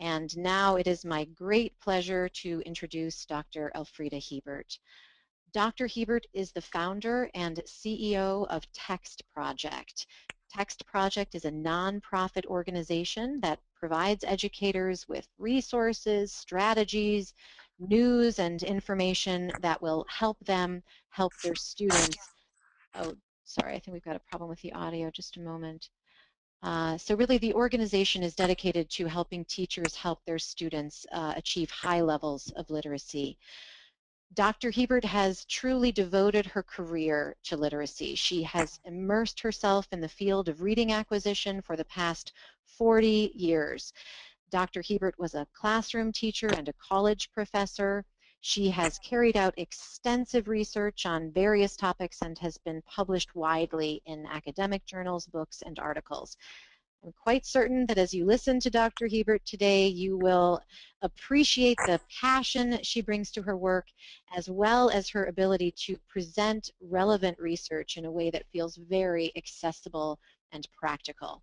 And now it is my great pleasure to introduce Dr. Elfrieda Hiebert. Dr. Hiebert is the founder and CEO of TextProject. TextProject is a nonprofit organization that provides educators with resources, strategies, news, and information that will help them help their students. Oh, sorry, I think we've got a problem with the audio. Just a moment. So really, the organization is dedicated to helping teachers help their students achieve high levels of literacy. Dr. Hiebert has truly devoted her career to literacy. She has immersed herself in the field of reading acquisition for the past 40 years. Dr. Hiebert was a classroom teacher and a college professor. She has carried out extensive research on various topics and has been published widely in academic journals, books, and articles. I'm quite certain that as you listen to Dr. Hiebert today, you will appreciate the passion she brings to her work, as well as her ability to present relevant research in a way that feels very accessible and practical.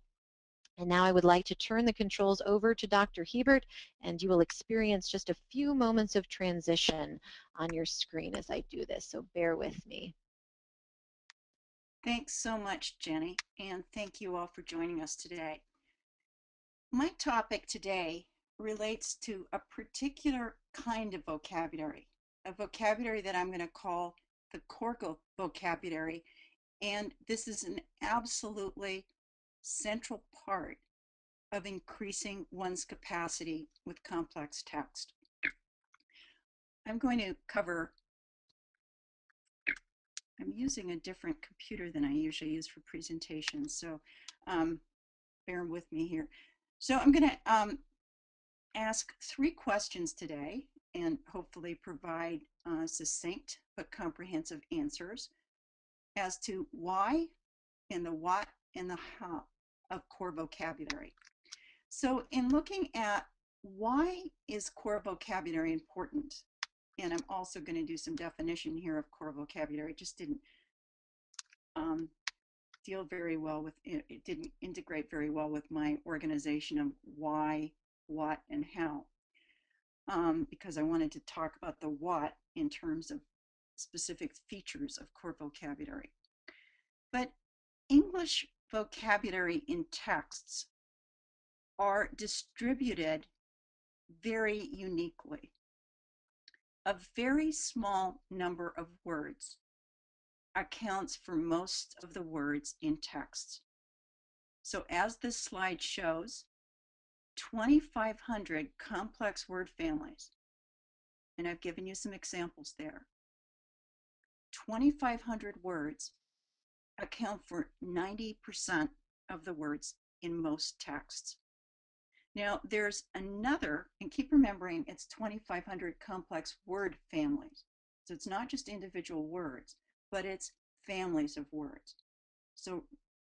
And now I would like to turn the controls over to Dr. Hiebert, and you will experience just a few moments of transition on your screen as I do this, so bear with me. Thanks so much, Jenny, and thank you all for joining us today. My topic today relates to a particular kind of vocabulary, a vocabulary that I'm going to call the core vocabulary, and this is an absolutely central part of increasing one's capacity with complex text. I'm going to cover, I'm using a different computer than I usually use for presentations, so bear with me here. So I'm going to ask three questions today and hopefully provide succinct but comprehensive answers as to why and the what and the how of core vocabulary. So in looking at why is core vocabulary important, and I'm also going to do some definition here of core vocabulary. It just didn't deal very well with, it didn't integrate very well with my organization of why, what, and how, because I wanted to talk about the what in terms of specific features of core vocabulary. But English vocabulary in texts are distributed very uniquely. A very small number of words accounts for most of the words in texts. So as this slide shows, 2,500 complex word families, and I've given you some examples there, 2,500 words account for 90% of the words in most texts. Now, there's another, and keep remembering it's 2,500 complex word families. So it's not just individual words, but it's families of words. So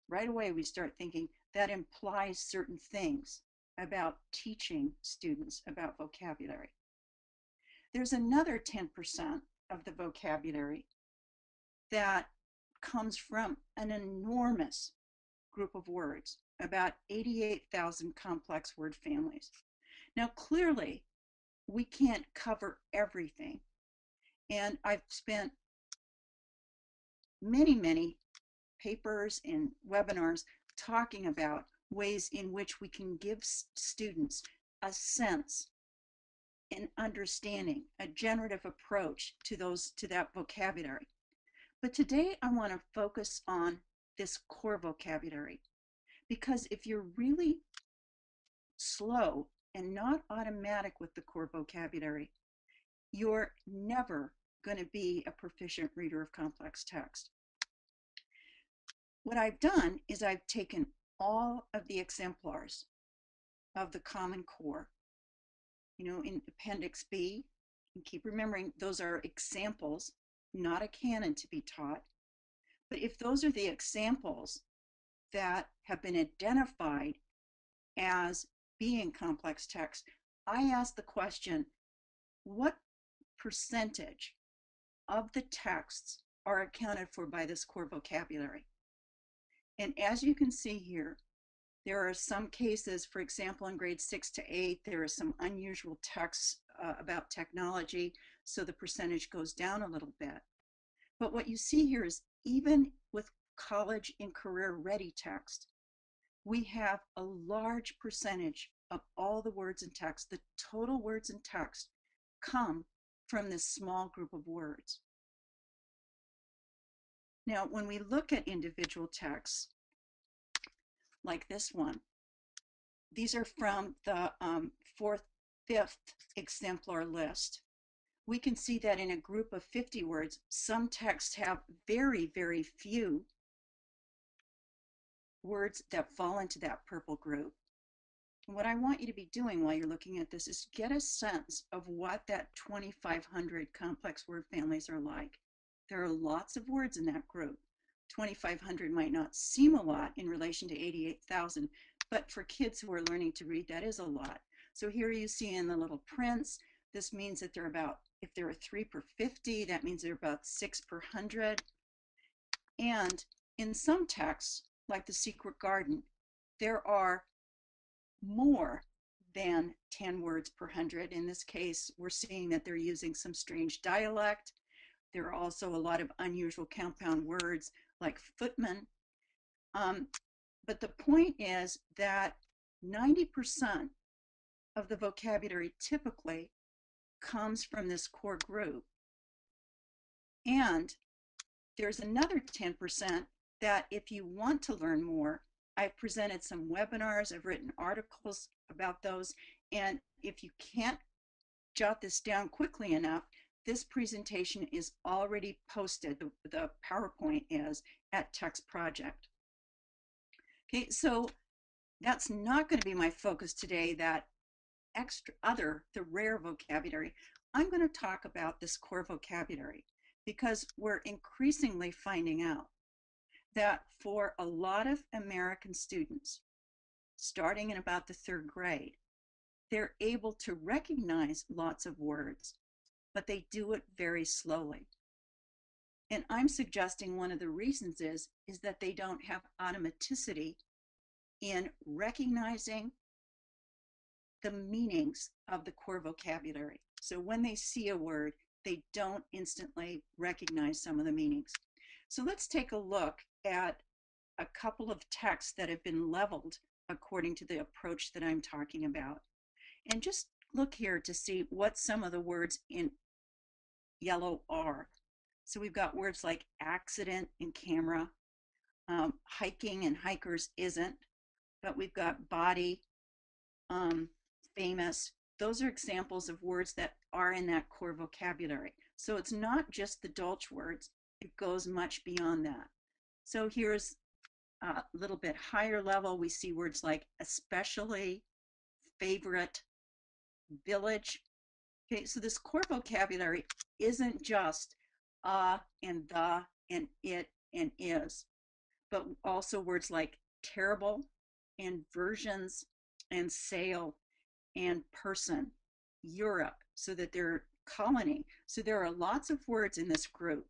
right away we start thinking that implies certain things about teaching students about vocabulary. There's another 10% of the vocabulary that comes from an enormous group of words, about 88,000 complex word families. Now, clearly, we can't cover everything. And I've spent many, many papers and webinars talking about ways in which we can give students a sense and understanding, a generative approach to that vocabulary. But today, I want to focus on this core vocabulary, because if you're really slow and not automatic with the core vocabulary, you're never going to be a proficient reader of complex text. What I've done is I've taken all of the exemplars of the Common Core, you know, in Appendix B, and keep remembering those are examples, not a canon to be taught, but if those are the examples that have been identified as being complex text, I ask the question, what percentage of the texts are accounted for by this core vocabulary? And as you can see here, There are some cases, for example, in grades 6 to 8, there is some unusual text about technology, so the percentage goes down a little bit. But what you see here is even with college and career ready text, we have a large percentage of all the words in text, the total words in text, come from this small group of words. Now, when we look at individual texts, like this one, these are from the fourth, fifth exemplar list. We can see that in a group of 50 words, some texts have very, very few words that fall into that purple group. And what I want you to be doing while you're looking at this is get a sense of what that 2,500 complex word families are like. There are lots of words in that group. 2,500 might not seem a lot in relation to 88,000, but for kids who are learning to read, that is a lot. So here you see in the little prints, this means that there are about, if there are 3 per 50, that means there are about 6 per 100. And in some texts, like the Secret Garden, there are more than 10 words per 100. In this case, we're seeing that they're using some strange dialect. There are also a lot of unusual compound words like footman. But the point is that 90% of the vocabulary typically comes from this core group. And there's another 10% that if you want to learn more, I've presented some webinars, I've written articles about those, and if you can't jot this down quickly enough, this presentation is already posted, the PowerPoint is, at TextProject. Okay, so that's not going to be my focus today, that extra other, the rare vocabulary. I'm going to talk about this core vocabulary because we're increasingly finding out that for a lot of American students, starting in about the 3rd grade, they're able to recognize lots of words, but they do it very slowly. And I'm suggesting one of the reasons is that they don't have automaticity in recognizing the meanings of the core vocabulary. So when they see a word, they don't instantly recognize some of the meanings. So let's take a look at a couple of texts that have been leveled according to the approach that I'm talking about. And just look here to see what some of the words in yellow are. So we've got words like accident and camera, hiking and hikers isn't, but we've got body, famous. Those are examples of words that are in that core vocabulary. So it's not just the Dolch words, it goes much beyond that. So here's a little bit higher level. We see words like especially, favorite, village. Okay, so this core vocabulary isn't just and the and it and is, but also words like terrible and versions and sale and person, Europe, so that they're colony. So there are lots of words in this group.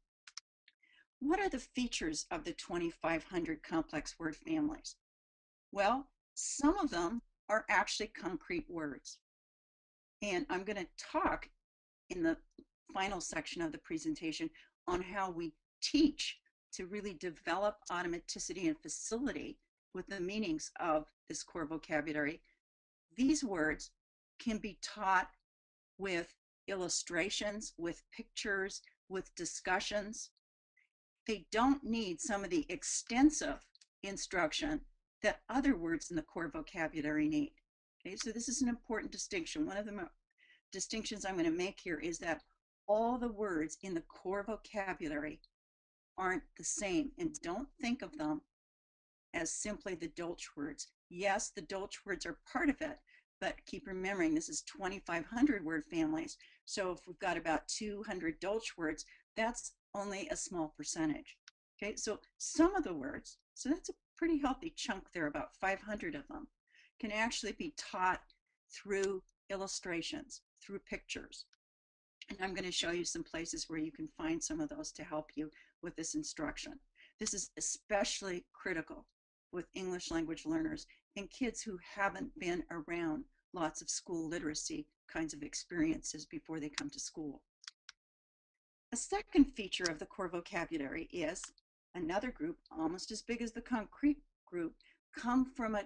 What are the features of the 2,500 complex word families? Well, some of them are actually concrete words. And I'm going to talk in the final section of the presentation on how we teach to really develop automaticity and facility with the meanings of this core vocabulary. These words can be taught with illustrations, with pictures, with discussions. They don't need some of the extensive instruction that other words in the core vocabulary need. Okay, so this is an important distinction. One of the distinctions I'm going to make here is that all the words in the core vocabulary aren't the same, and don't think of them as simply the Dolch words. Yes, the Dolch words are part of it, but keep remembering this is 2,500 word families. So if we've got about 200 Dolch words, that's only a small percentage. Okay, so some of the words, so that's a pretty healthy chunk there, about 500 of them, can actually be taught through illustrations, through pictures. And I'm going to show you some places where you can find some of those to help you with this instruction. This is especially critical with English language learners and kids who haven't been around lots of school literacy kinds of experiences before they come to school. A second feature of the core vocabulary is another group, almost as big as the concrete group, come from a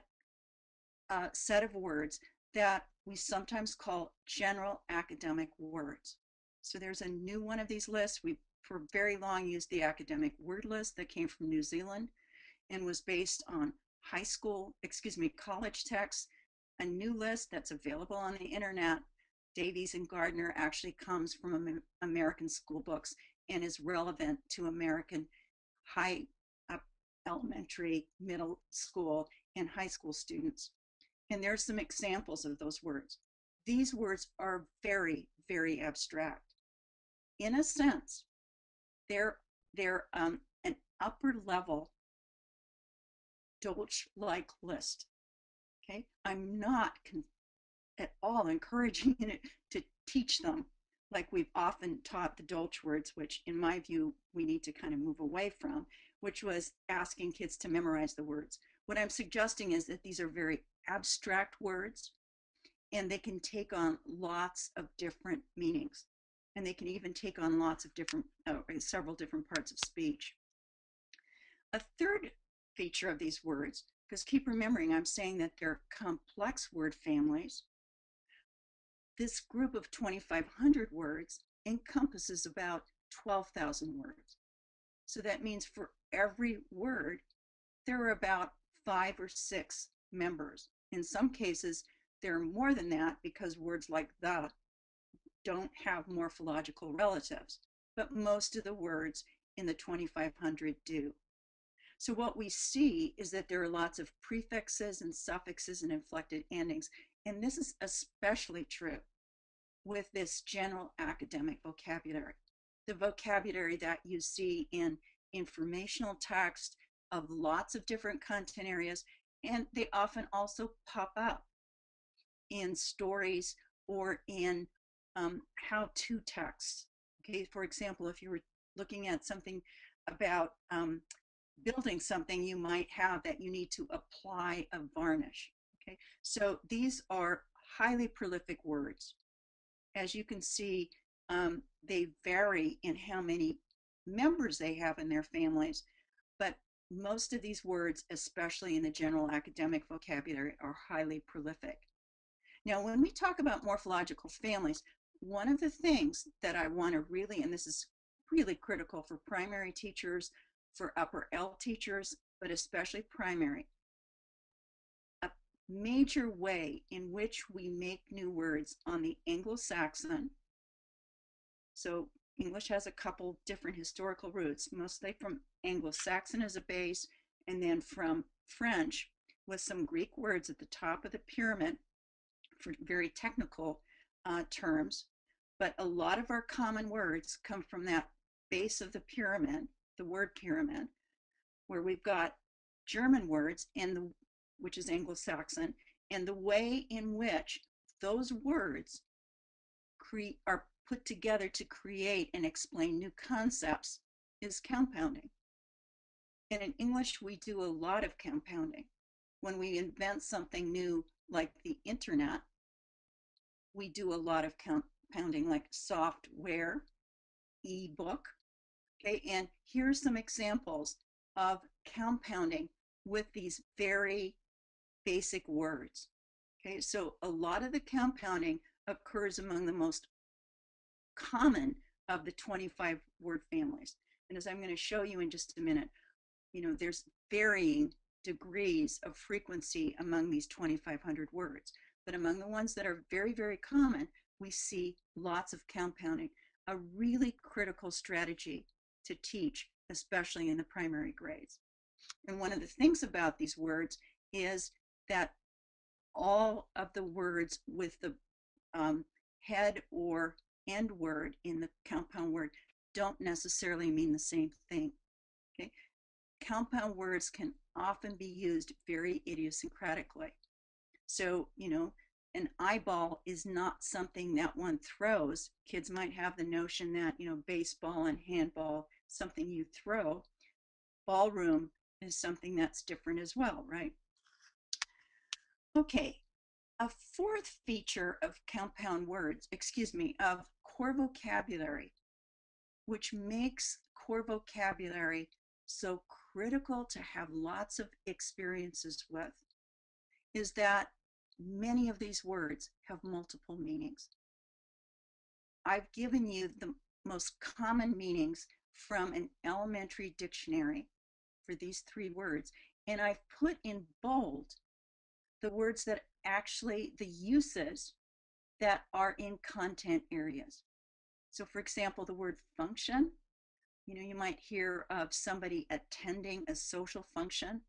set of words that we sometimes call general academic words. So there's a new one of these lists. We, for very long, used the academic word list that came from New Zealand and was based on college texts. A new list that's available on the internet, Davies and Gardner, actually comes from American school books and is relevant to American high elementary, middle school, and high school students. And there's some examples of those words. These words are very, very abstract. In a sense, they're an upper level Dolch-like list. Okay, I'm not at all encouraging it to teach them like we've often taught the Dolch words, which in my view, we need to kind of move away from, which was asking kids to memorize the words. What I'm suggesting is that these are very abstract words and they can take on lots of different meanings. And they can even take on lots of different, several different parts of speech. A third feature of these words, because keep remembering, I'm saying that they're complex word families. This group of 2,500 words encompasses about 12,000 words. So that means for every word, there are about 5 or 6 members. In some cases, there are more than that because words like the don't have morphological relatives, but most of the words in the 2,500 do. So what we see is that there are lots of prefixes and suffixes and inflected endings, and this is especially true with this general academic vocabulary, the vocabulary that you see in informational text of lots of different content areas, and they often also pop up in stories or in how-to texts. Okay, for example, if you were looking at something about building something, you might have that you need to apply a varnish. Okay, so these are highly prolific words. As you can see, they vary in how many members they have in their families, but most of these words, especially in the general academic vocabulary, are highly prolific. Now, when we talk about morphological families, one of the things that I want to really, and this is really critical for primary teachers, for upper L teachers, but especially primary, a major way in which we make new words on the Anglo-Saxon, so English has a couple different historical roots, mostly from Anglo-Saxon as a base, and then from French with some Greek words at the top of the pyramid for very technical terms. But a lot of our common words come from that base of the pyramid, the word pyramid, where we've got German words, and which is Anglo-Saxon, and the way in which those words are put together to create and explain new concepts is compounding. And in English, we do a lot of compounding. When we invent something new, like the internet, we do a lot of compounding, like software, ebook. Okay, and here's some examples of compounding with these very basic words. Okay, so a lot of the compounding occurs among the most common of the 25 word families. And as I'm going to show you in just a minute, you know, there's varying degrees of frequency among these 2,500 words. But among the ones that are very, very common, we see lots of compounding, a really critical strategy to teach, especially in the primary grades. And one of the things about these words is that all of the words with the head or end word in the compound word don't necessarily mean the same thing. Okay? Compound words can often be used very idiosyncratically. So, you know, an eyeball is not something that one throws. Kids might have the notion that, you know, baseball and handball, something you throw. Ballroom is something that's different as well, right? Okay, a fourth feature of compound words, of core vocabulary, which makes core vocabulary so critical to have lots of experiences with, is that many of these words have multiple meanings. I've given you the most common meanings from an elementary dictionary for these three words, and I've put in bold the words that actually the uses that are in content areas. So for example, the word function, you know, you might hear of somebody attending a social function,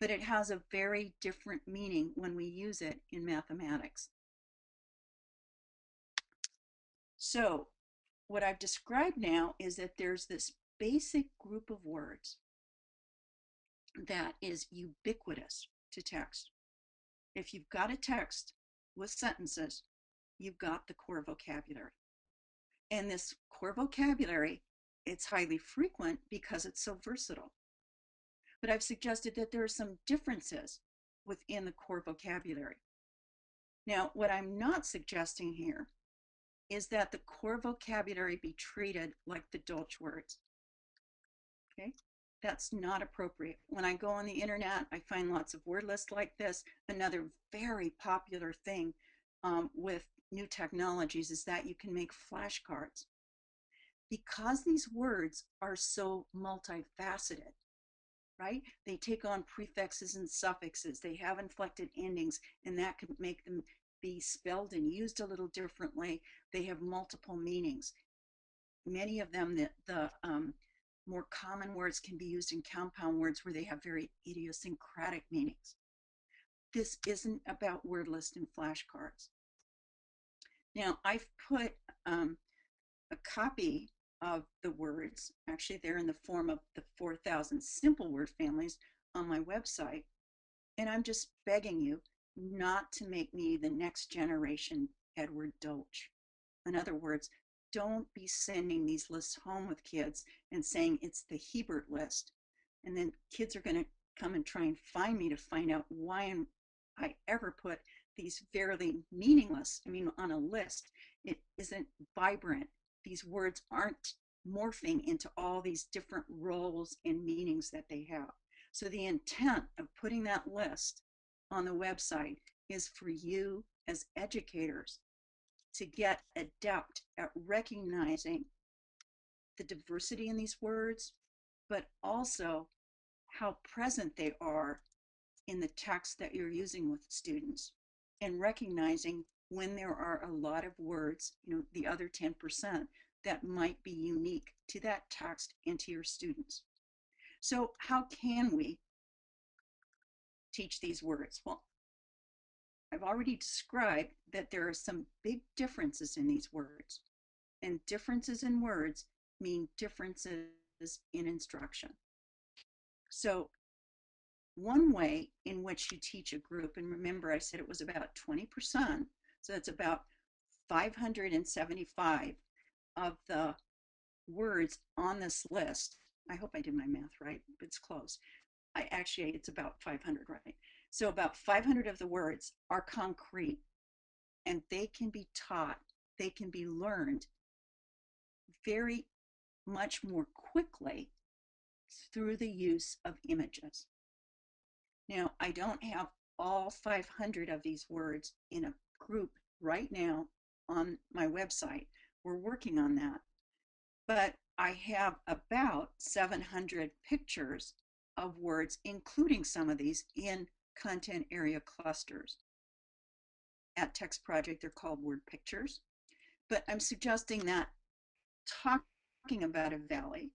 but it has a very different meaning when we use it in mathematics. So what I've described now is that there's this basic group of words that is ubiquitous to text. If you've got a text with sentences, you've got the core vocabulary. And this core vocabulary, it's highly frequent because it's so versatile. But I've suggested that there are some differences within the core vocabulary. Now, what I'm not suggesting here is that the core vocabulary be treated like the Dolch words. Okay? That's not appropriate. When I go on the internet, I find lots of word lists like this. Another very popular thing with new technologies is that you can make flashcards. Because these words are so multifaceted, right? They take on prefixes and suffixes, they have inflected endings, and that can make them be spelled and used a little differently. They have multiple meanings. Many of them, the more common words can be used in compound words where they have very idiosyncratic meanings. This isn't about word lists and flashcards. Now, I've put a copy of the words, actually they're in the form of the 4,000 simple word families on my website, and I'm just begging you not to make me the next generation Edward Dolch. In other words, don't be sending these lists home with kids and saying it's the Hiebert list, and then kids are going to come and try and find me to find out why I ever put these fairly meaningless, on a list. It isn't vibrant. These words aren't morphing into all these different roles and meanings that they have. So the intent of putting that list on the website is for you as educators to get adept at recognizing the diversity in these words, but also how present they are in the text that you're using with students, and recognizing when there are a lot of words, the other 10% that might be unique to that text and to your students. So how can we teach these words? Well, I've already described that there are some big differences in these words, and differences in words mean differences in instruction. So one way in which you teach a group, and remember I said it was about 20%, so that's about 575 of the words on this list. I hope I did my math right, it's close. It's about 500, right? So about 500 of the words are concrete, and they can be taught, they can be learned very much more quickly through the use of images. Now, I don't have all 500 of these words in a group right now on my website. We're working on that. But I have about 700 pictures of words, including some of these in content area clusters. At TextProject, they're called word pictures. But I'm suggesting that talking about a valley,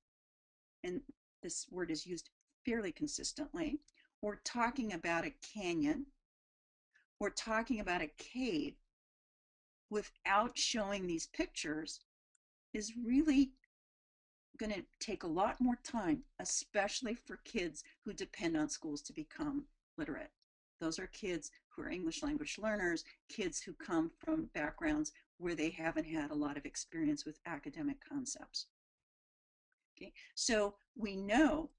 and this word is used fairly consistently, or talking about a canyon, or talking about a cave, without showing these pictures is really going to take a lot more time, especially for kids who depend on schools to become literate. Those are kids who are English language learners, kids who come from backgrounds where they haven't had a lot of experience with academic concepts. Okay, so we know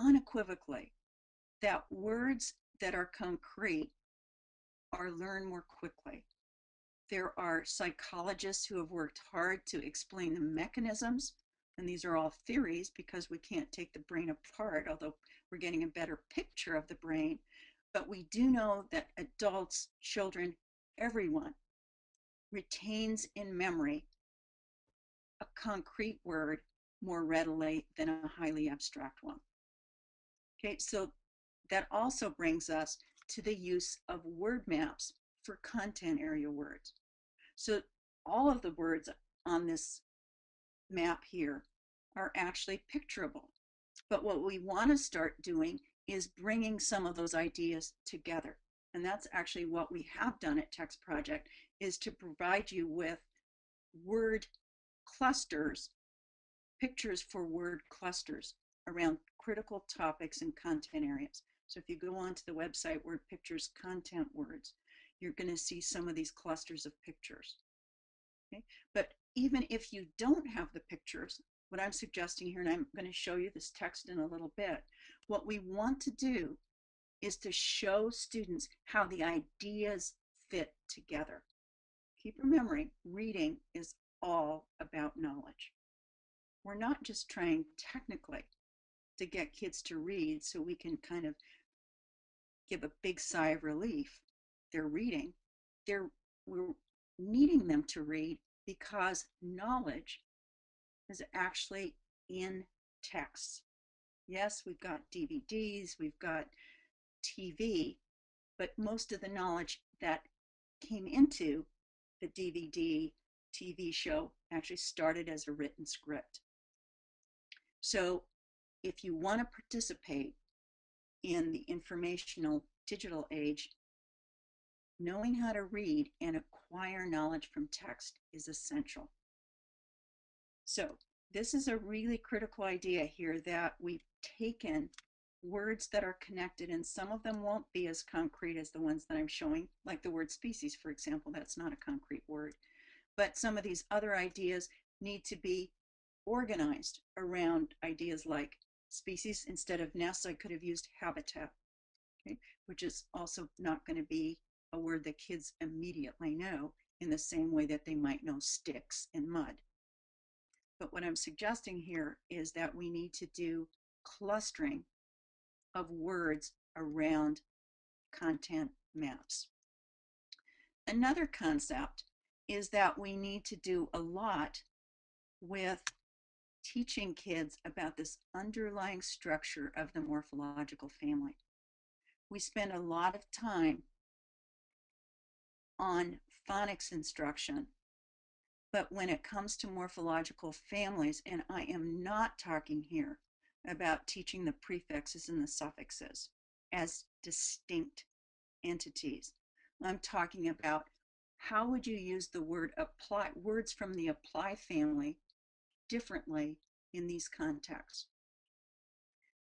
unequivocally that words that are concrete are learned more quickly. There are psychologists who have worked hard to explain the mechanisms, and these are all theories because we can't take the brain apart, although we're getting a better picture of the brain. But we do know that adults, children, everyone retains in memory a concrete word more readily than a highly abstract one. Okay, so that also brings us to the use of word maps for content area words. So all of the words on this map here are actually picturable. But what we want to start doing is bringing some of those ideas together. And that's actually what we have done at TextProject, is to provide you with word clusters, pictures for word clusters around critical topics and content areas. So if you go onto the website Word Pictures Content Words, you're going to see some of these clusters of pictures. Okay? But even if you don't have the pictures, what I'm suggesting here, and I'm going to show you this text in a little bit, what we want to do is to show students how the ideas fit together. Keep remembering, reading is all about knowledge. We're not just trying technically to get kids to read so we can kind of give a big sigh of relief. They're reading. We're needing them to read because knowledge is actually in texts. Yes, we've got DVDs, we've got TV, but most of the knowledge that came into the DVD TV show actually started as a written script. So if you want to participate in the informational digital age, knowing how to read and acquire knowledge from text is essential. So this is a really critical idea here, that we've taken words that are connected, and some of them won't be as concrete as the ones that I'm showing, like the word species, for example. That's not a concrete word. But some of these other ideas need to be organized around ideas like species. Instead of nests, I could have used habitat, okay, which is also not going to be a word that kids immediately know in the same way that they might know sticks and mud. But what I'm suggesting here is that we need to do clustering of words around content maps. Another concept is that we need to do a lot with teaching kids about this underlying structure of the morphological family. We spend a lot of time on phonics instruction, but when it comes to morphological families, and I am not talking here about teaching the prefixes and the suffixes as distinct entities, I'm talking about how would you use the word apply, words from the apply family, differently in these contexts.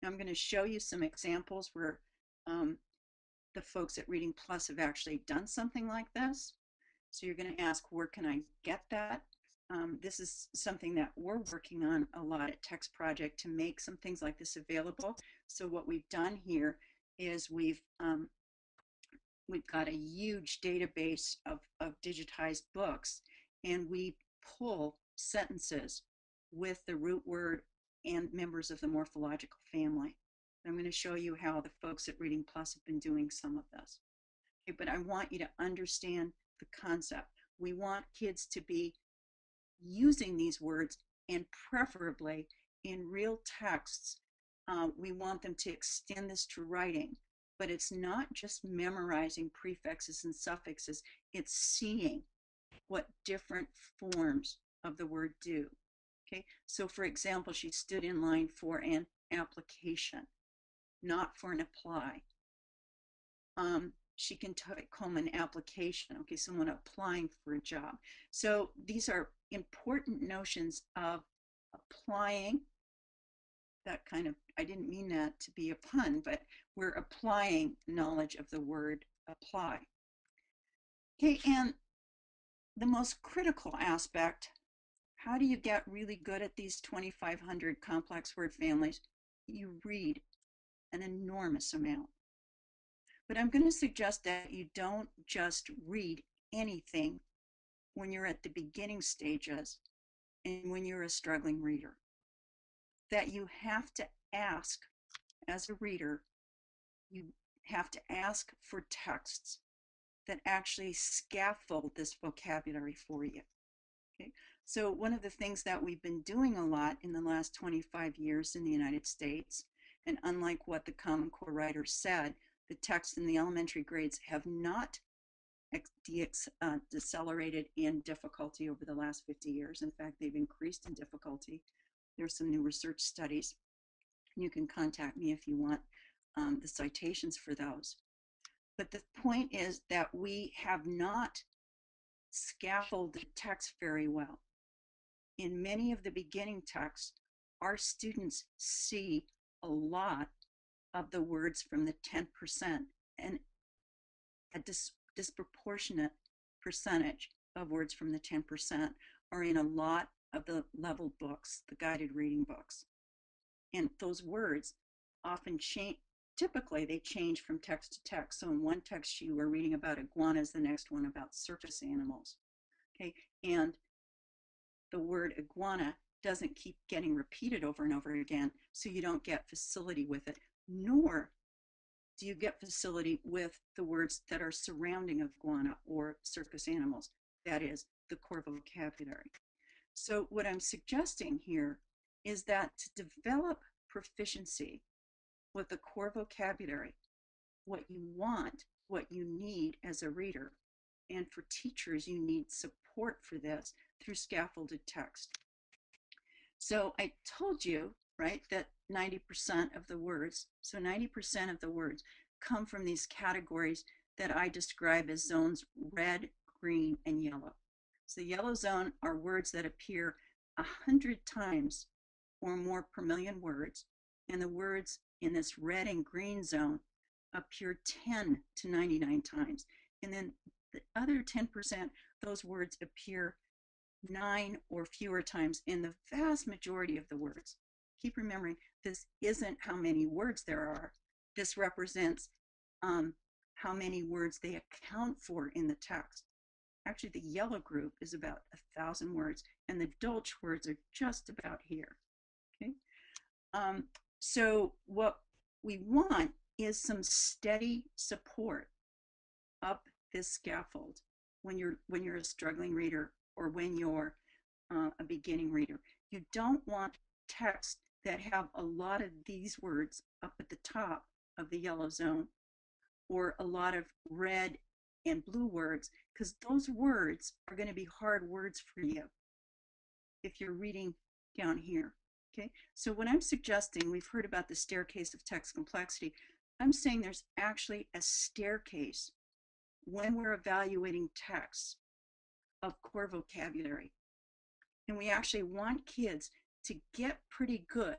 Now I'm going to show you some examples where the folks at Reading Plus have actually done something like this. So you're going to ask, where can I get that? This is something that we're working on a lot at TextProject, to make some things like this available. So what we've done here is we've got a huge database of digitized books, and we pull sentences with the root word and members of the morphological family. I'm going to show you how the folks at Reading Plus have been doing some of this. Okay, but I want you to understand the concept. We want kids to be using these words, and preferably in real texts. We want them to extend this to writing, but it's not just memorizing prefixes and suffixes, it's seeing what different forms of the word do. Okay, so for example, she stood in line for an application, not for an apply. She can take home an application. Okay, someone applying for a job. So these are important notions of applying. That kind of, I didn't mean that to be a pun, but we're applying knowledge of the word apply. Okay, and the most critical aspect, how do you get really good at these 2,500 complex word families? You read an enormous amount. But I'm going to suggest that you don't just read anything when you're at the beginning stages and when you're a struggling reader. That you have to ask, as a reader, you have to ask for texts that actually scaffold this vocabulary for you. Okay? So one of the things that we've been doing a lot in the last 25 years in the United States, and unlike what the Common Core writers said, the texts in the elementary grades have not decelerated in difficulty over the last 50 years. In fact, they've increased in difficulty. There's some new research studies. You can contact me if you want the citations for those. But the point is that we have not scaffolded text very well. In many of the beginning texts, our students see a lot of the words from the 10% and a disproportionate percentage of words from the 10% are in a lot of the level books, the guided reading books. And those words often change, typically they change from text to text. So in one text you were reading about iguanas, the next one about surface animals. Okay, and the word iguana doesn't keep getting repeated over and over again, so you don't get facility with it, nor do you get facility with the words that are surrounding iguana or surface animals, that is the core vocabulary. So what I'm suggesting here is that to develop proficiency with the core vocabulary, what you want, what you need as a reader, and for teachers, you need support for this through scaffolded text. So I told you, right, that 90% of the words, so 90% of the words come from these categories that I describe as zones red, green, and yellow. So the yellow zone are words that appear 100 times or more per million words, and the words in this red and green zone appear 10 to 99 times. And then the other 10%, those words appear 9 or fewer times in the vast majority of the words. Keep remembering, this isn't how many words there are. This represents how many words they account for in the text. Actually, the yellow group is about 1,000 words, and the Dolch words are just about here. Okay? So what we want is some steady support up this scaffold when you're a struggling reader or when you're a beginning reader. You don't want texts that have a lot of these words up at the top of the yellow zone or a lot of red and blue words, because those words are going to be hard words for you if you're reading down here. Okay, so what I'm suggesting, we've heard about the staircase of text complexity. I'm saying there's actually a staircase when we're evaluating texts of core vocabulary. And we actually want kids to get pretty good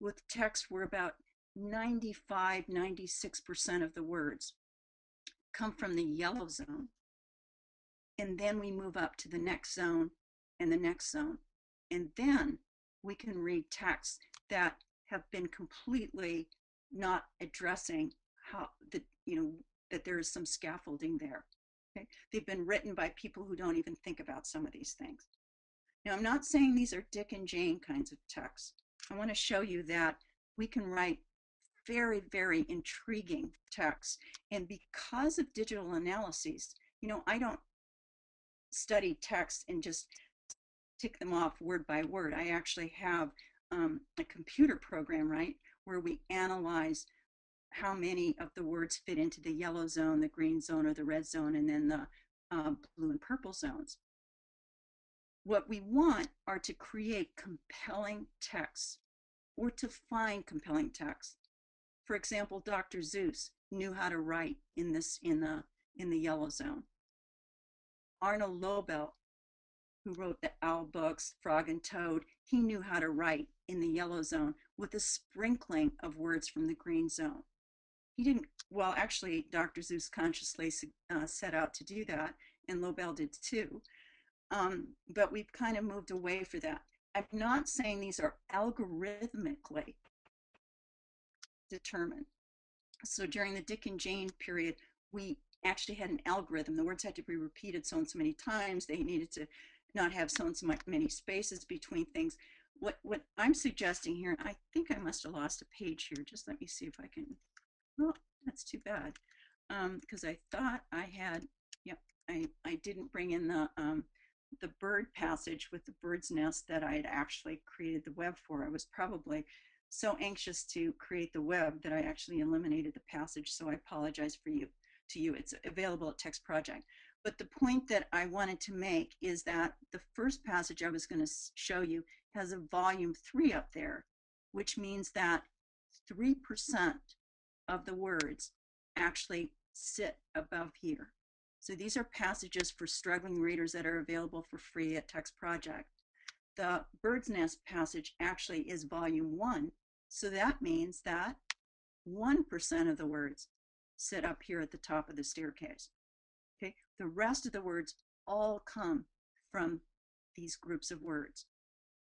with texts where about 95, 96% of the words come from the yellow zone. And then we move up to the next zone and the next zone. And then we can read texts that have been completely not addressing how the, that there is some scaffolding there. Okay? They've been written by people who don't even think about some of these things. Now, I'm not saying these are Dick and Jane kinds of texts. I want to show you that we can write very, very intriguing texts. And because of digital analyses, I don't study texts and just tick them off word by word. I actually have a computer program, right, where we analyze how many of the words fit into the yellow zone, the green zone, or the red zone, and then the blue and purple zones. What we want are to create compelling texts or to find compelling texts. For example, Dr. Seuss knew how to write in the yellow zone. Arnold Lobel, who wrote the owl books, Frog and Toad, he knew how to write in the yellow zone with a sprinkling of words from the green zone. He didn't, well, actually, Dr. Seuss consciously set out to do that, and Lobel did too, but we've kind of moved away from that. I'm not saying these are algorithmically determine. So during the Dick and Jane period, we actually had an algorithm. The words had to be repeated so and so many times. They needed to not have so and so many spaces between things. What I'm suggesting here, and I think I must have lost a page here. Just let me see if I can. Oh, that's too bad, because I thought I had. Yep, I didn't bring in the bird passage with the bird's nest that I had actually created the web for. I was probably so anxious to create the web that I actually eliminated the passage. So I apologize to you. It's available at TextProject. But the point that I wanted to make is that the first passage I was going to show you has a volume 3 up there, which means that 3% of the words actually sit above here. So these are passages for struggling readers that are available for free at TextProject. The bird's nest passage actually is volume 1. So that means that 1% of the words sit up here at the top of the staircase. Okay, the rest of the words all come from these groups of words,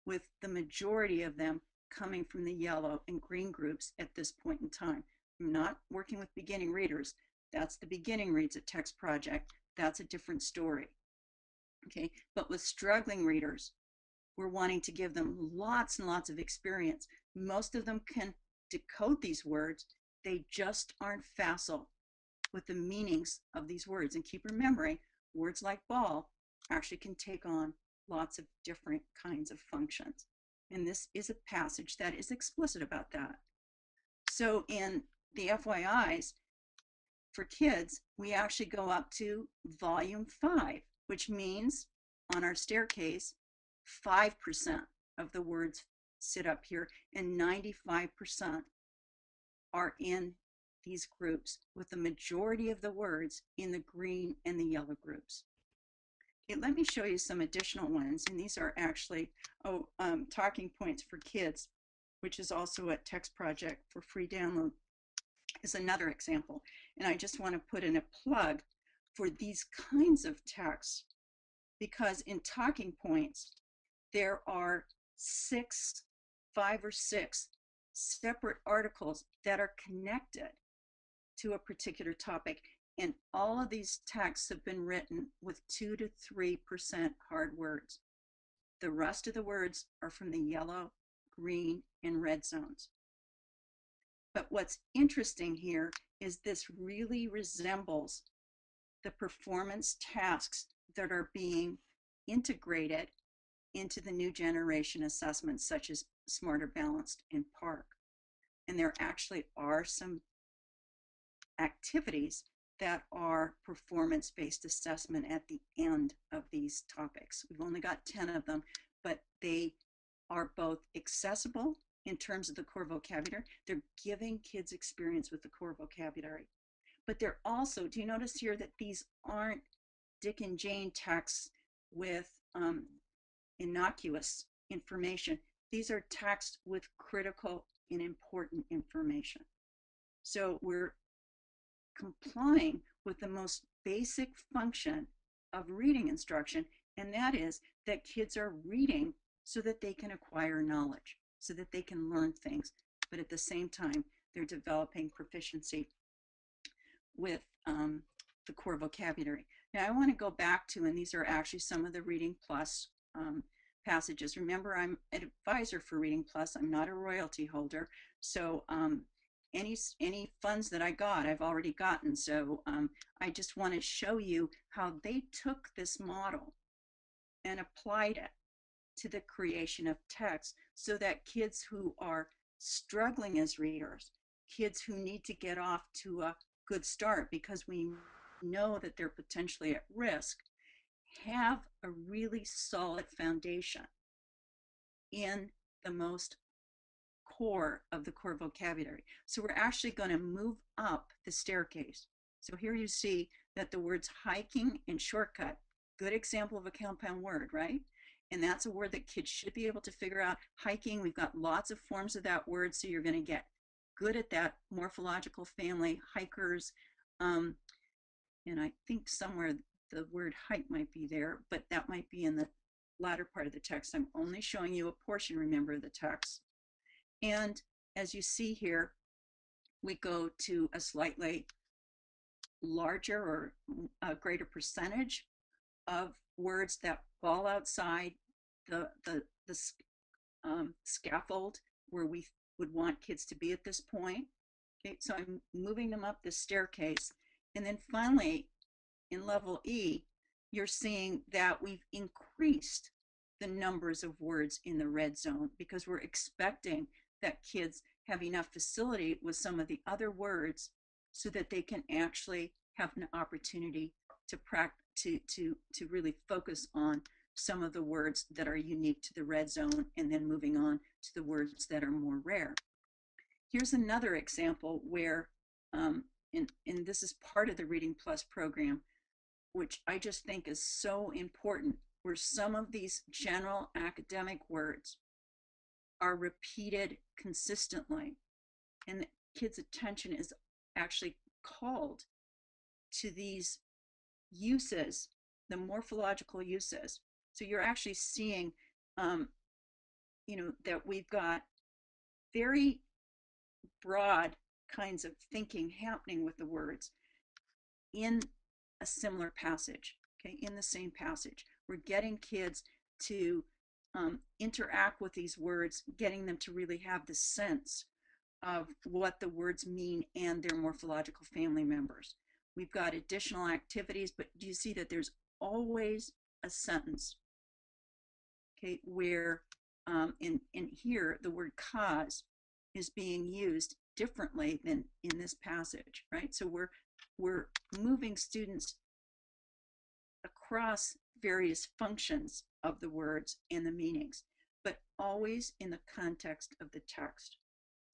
with the majority of them coming from the yellow and green groups at this point in time. I'm not working with beginning readers. That's the beginning reads at TextProject. That's a different story. Okay, but with struggling readers, we're wanting to give them lots and lots of experience. Most of them can decode these words. They just aren't facile with the meanings of these words. And keep remembering, words like ball actually can take on lots of different kinds of functions. And this is a passage that is explicit about that. So in the FYIs for kids, we actually go up to volume 5, which means on our staircase, 5% of the words sit up here and 95% are in these groups, with the majority of the words in the green and the yellow groups. Okay, let me show you some additional ones, and these are actually talking points for kids, which is also at TextProject for free download, is another example. And I just want to put in a plug for these kinds of texts, because in talking points there are five or six separate articles that are connected to a particular topic, and all of these texts have been written with 2 to 3% hard words. The rest of the words are from the yellow, green, and red zones. But what's interesting here is this really resembles the performance tasks that are being integrated into the new generation assessments, such as Smarter Balanced and PARCC. And there actually are some activities that are performance-based assessment at the end of these topics. We've only got 10 of them, but they are both accessible in terms of the core vocabulary. They're giving kids experience with the core vocabulary. But they're also, do you notice here that these aren't Dick and Jane texts with innocuous information? These are texts with critical and important information. So we're complying with the most basic function of reading instruction, and that is that kids are reading so that they can acquire knowledge, so that they can learn things, but at the same time they're developing proficiency with the core vocabulary. Now I want to go back to, and these are actually some of the Reading Plus passages. Remember, I'm an advisor for Reading Plus. I'm not a royalty holder, so any funds that I got, I've already gotten. So I just want to show you how they took this model and applied it to the creation of text, so that kids who are struggling as readers, kids who need to get off to a good start because we know that they're potentially at risk, have a really solid foundation in the most core of the core vocabulary. So we're actually going to move up the staircase. So here you see that the words hiking and shortcut, good example of a compound word, right? And that's a word that kids should be able to figure out. Hiking, we've got lots of forms of that word, so you're going to get good at that morphological family, hikers, and I think somewhere the word hike might be there, but that might be in the latter part of the text. I'm only showing you a portion, remember, of the text. And as you see here, we go to a slightly larger or a greater percentage of words that fall outside the scaffold where we would want kids to be at this point. Okay, so I'm moving them up the staircase. And then finally, in level E, you're seeing that we've increased the numbers of words in the red zone because we're expecting that kids have enough facility with some of the other words so that they can actually have an opportunity to practice, to really focus on some of the words that are unique to the red zone, and then moving on to the words that are more rare. Here's another example where, and this is part of the Reading Plus program, which I just think is so important, where some of these general academic words are repeated consistently, and the kids' attention is actually called to these uses, the morphological uses. So you're actually seeing, you know, that we've got very broad kinds of thinking happening with the words in a similar passage, okay, in the same passage. We're getting kids to interact with these words, getting them to really have the sense of what the words mean and their morphological family members. We've got additional activities, but do you see that there's always a sentence, okay, where in here the word cause is being used differently than in this passage, right? So we're moving students across various functions of the words and the meanings, but always in the context of the text.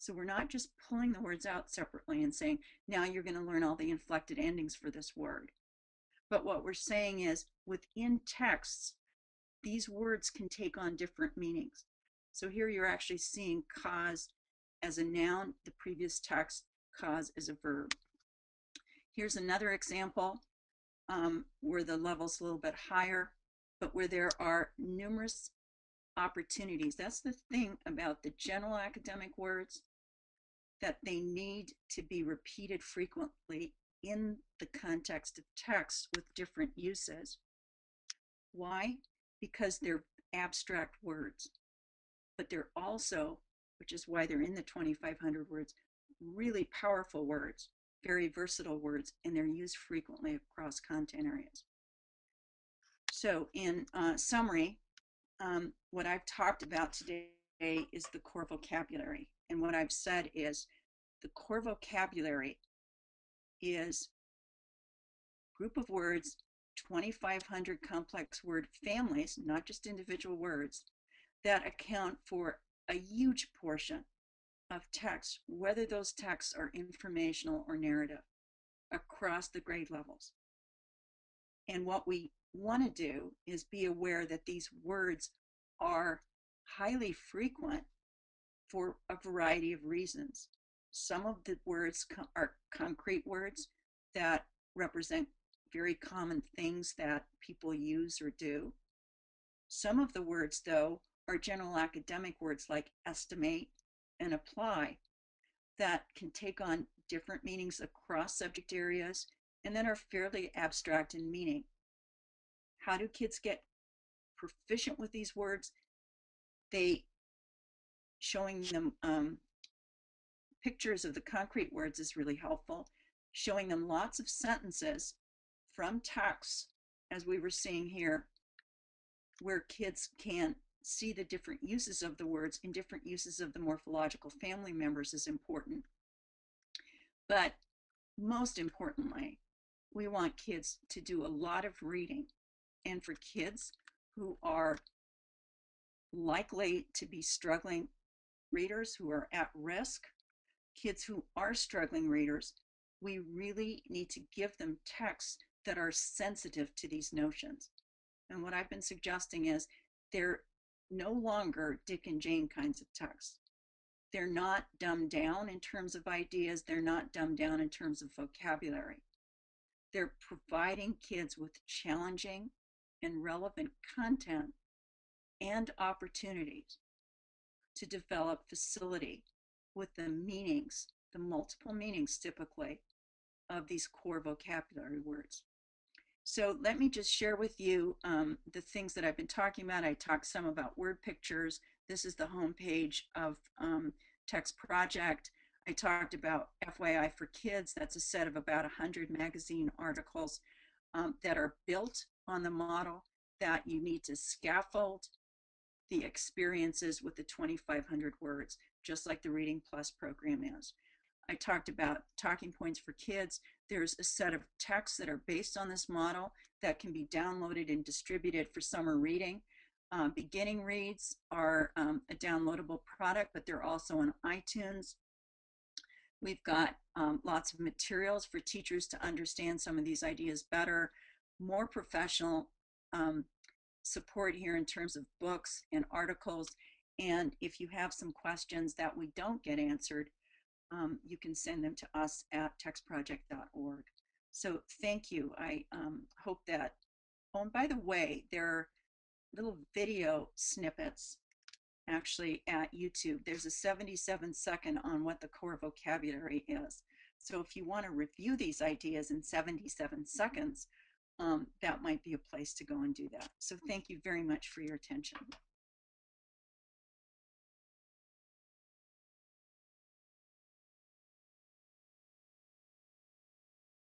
So we're not just pulling the words out separately and saying, now you're going to learn all the inflected endings for this word. But what we're saying is, within texts, these words can take on different meanings. So here you're actually seeing cause as a noun, the previous text, cause as a verb. Here's another example where the level's a little bit higher, but where there are numerous opportunities. That's the thing about the general academic words, that they need to be repeated frequently in the context of text with different uses. Why? Because they're abstract words, but they're also, which is why they're in the 2,500 words, really powerful words, very versatile words, and they're used frequently across content areas. So in summary, what I've talked about today is the core vocabulary. And what I've said is the core vocabulary is group of words, 2,500 complex word families, not just individual words, that account for a huge portion of text, whether those texts are informational or narrative, across the grade levels. And what we want to do is be aware that these words are highly frequent for a variety of reasons. Some of the words are concrete words that represent very common things that people use or do. Some of the words, though, are general academic words like estimate and apply that can take on different meanings across subject areas and then are fairly abstract in meaning. How do kids get proficient with these words? They showing them pictures of the concrete words is really helpful. Showing them lots of sentences from texts, as we were seeing here, where kids can see the different uses of the words and different uses of the morphological family members is important. But most importantly, we want kids to do a lot of reading. And for kids who are likely to be struggling readers, who are at risk, kids who are struggling readers, we really need to give them texts that are sensitive to these notions. And what I've been suggesting is they're no longer Dick and Jane kinds of texts. They're not dumbed down in terms of ideas. They're not dumbed down in terms of vocabulary. They're providing kids with challenging and relevant content and opportunities to develop facility with the meanings the multiple meanings typically of these core vocabulary words. So let me just share with you the things that I've been talking about. I talked some about word pictures. This is the homepage of TextProject. I talked about FYI for Kids. That's a set of about 100 magazine articles that are built on the model that you need to scaffold the experiences with the 2,500 words, just like the Reading Plus program is. I talked about Talking Points for Kids. There's a set of texts that are based on this model that can be downloaded and distributed for summer reading. Beginning Reads are a downloadable product, but they're also on iTunes. We've got lots of materials for teachers to understand some of these ideas better, more professional support here in terms of books and articles. And if you have some questions that we don't get answered, you can send them to us at textproject.org. So thank you. I hope that, oh, and by the way, there are little video snippets actually at YouTube. There's a 77-second on what the core vocabulary is. So if you want to review these ideas in 77 seconds, that might be a place to go and do that. So thank you very much for your attention.